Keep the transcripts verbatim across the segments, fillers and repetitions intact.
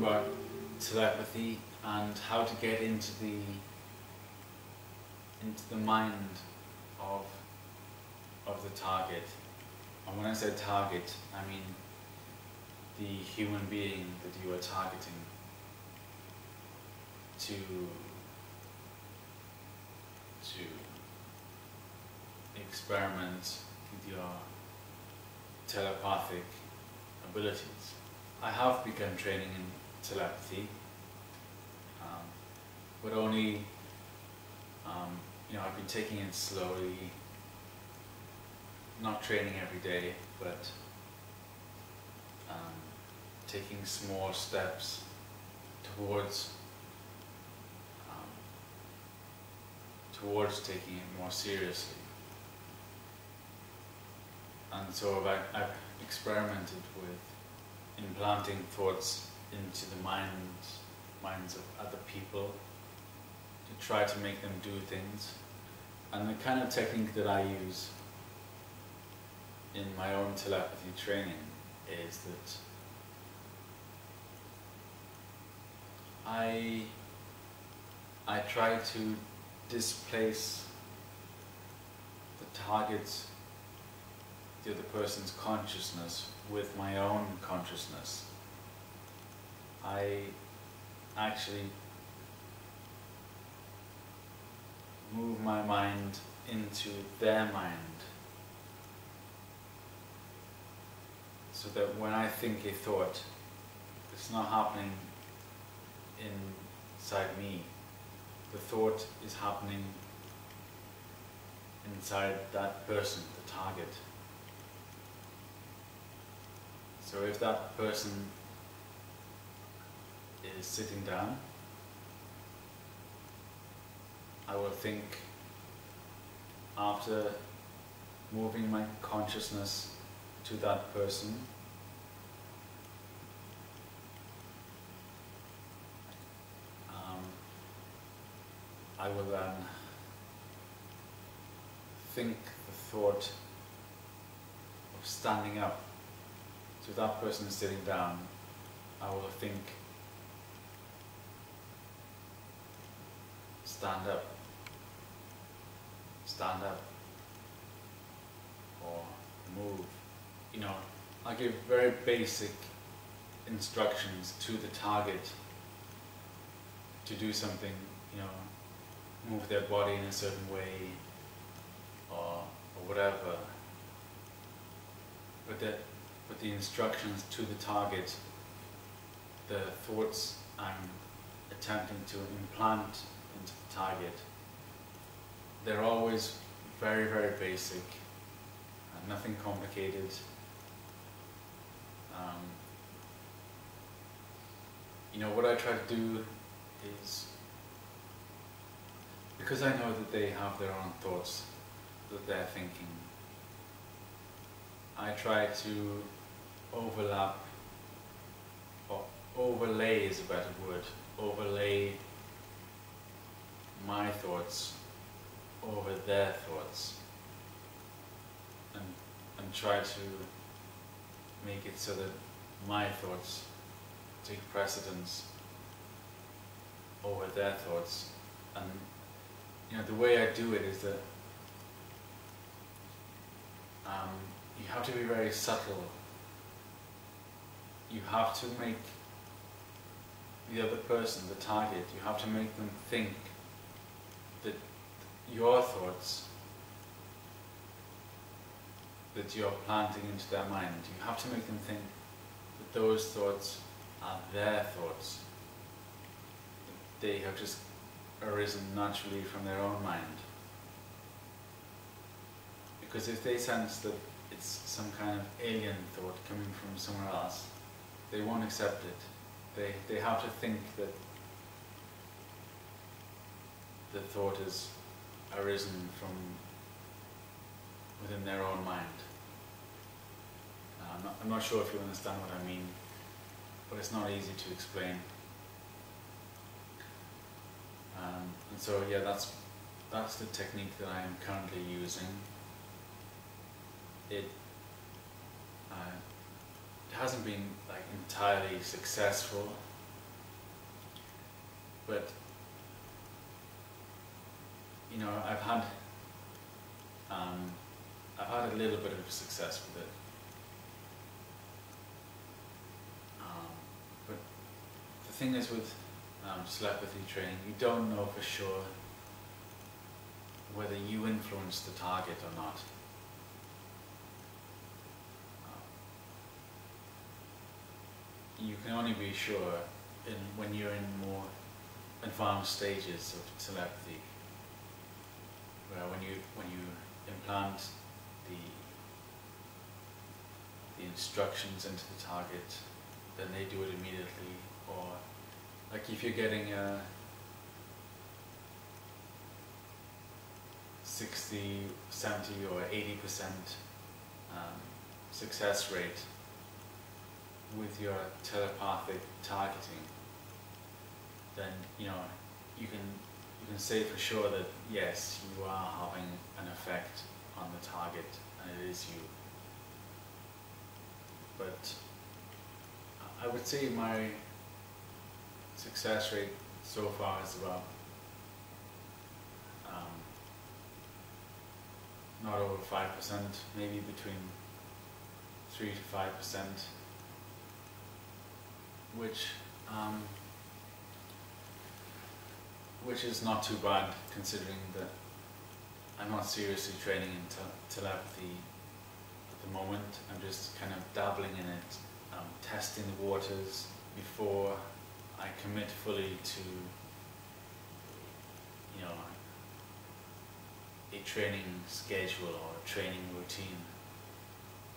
talking about telepathy and how to get into the into the mind of of the target. And when I say target, I mean the human being that you are targeting to to experiment with your telepathic abilities. I have begun training in telepathy, um, but only, um, you know, I've been taking it slowly, not training every day, but um, taking small steps towards, um, towards taking it more seriously. And so I've, I've experimented with implanting thoughts into the minds, minds of other people to try to make them do things. And the kind of technique that I use in my own telepathy training is that I, I try to displace the target's, the other person's consciousness with my own consciousness. I actually move my mind into their mind, so that when I think a thought, it's not happening inside me. The thought is happening inside that person, the target. So if that person is sitting down, I will think, after moving my consciousness to that person, um, I will then think the thought of standing up. So if that person is sitting down, I will think, stand up, stand up, or move. You know, I give very basic instructions to the target to do something, you know, move their body in a certain way, or, or whatever. But the, but the instructions to the target, the thoughts I'm attempting to implant into the target, they're always very, very basic, uh, nothing complicated. Um, you know, what I try to do is, because I know that they have their own thoughts that they're thinking, I try to overlap, or overlay is a better word, overlay my thoughts over their thoughts, and, and try to make it so that my thoughts take precedence over their thoughts. And you know, the way I do it is that um, you have to be very subtle. You have to make the other person, the target, you have to make them think that your thoughts that you're planting into their mind, you have to make them think that those thoughts are their thoughts, that they have just arisen naturally from their own mind. Because if they sense that it's some kind of alien thought coming from somewhere else, they won't accept it. They, they have to think that the thought has arisen from within their own mind. Uh, I'm, not, I'm not sure if you understand what I mean, but it's not easy to explain. Um, and so, yeah, that's that's the technique that I am currently using. It, uh, it hasn't been like entirely successful. but you know, I've had um, I've had a little bit of success with it. Um, but the thing is with um, telepathy training, you don't know for sure whether you influence the target or not. You can only be sure in, when you're in more advanced stages of telepathy, where when you when you implant the the instructions into the target, then they do it immediately. Or like if you're getting a sixty, seventy, or eighty percent um, success rate with your telepathic targeting, then you know you can you can say for sure that yes, you are having an effect on the target and it is you. But I would say my success rate so far is about um, not over five percent, maybe between three to five percent. Which, um, which is not too bad, considering that I'm not seriously training in te telepathy at the moment. I'm just kind of dabbling in it, um, testing the waters before I commit fully to, you know, a training schedule or a training routine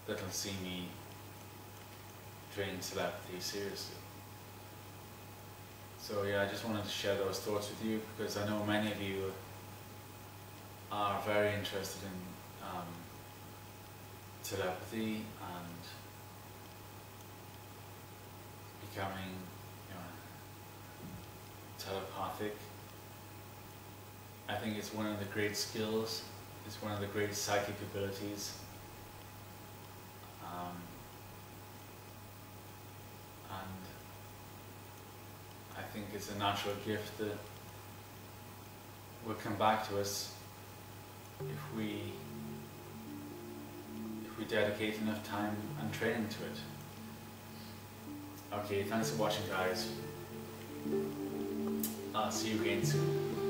that'll see me train telepathy seriously. So yeah, I just wanted to share those thoughts with you, because I know many of you are very interested in um, telepathy and becoming, you know, telepathic. I think it's one of the great skills, it's one of the great psychic abilities. Um, I think it's a natural gift that will come back to us if we if we dedicate enough time and training to it. Okay, thanks for watching, guys. I'll see you again soon.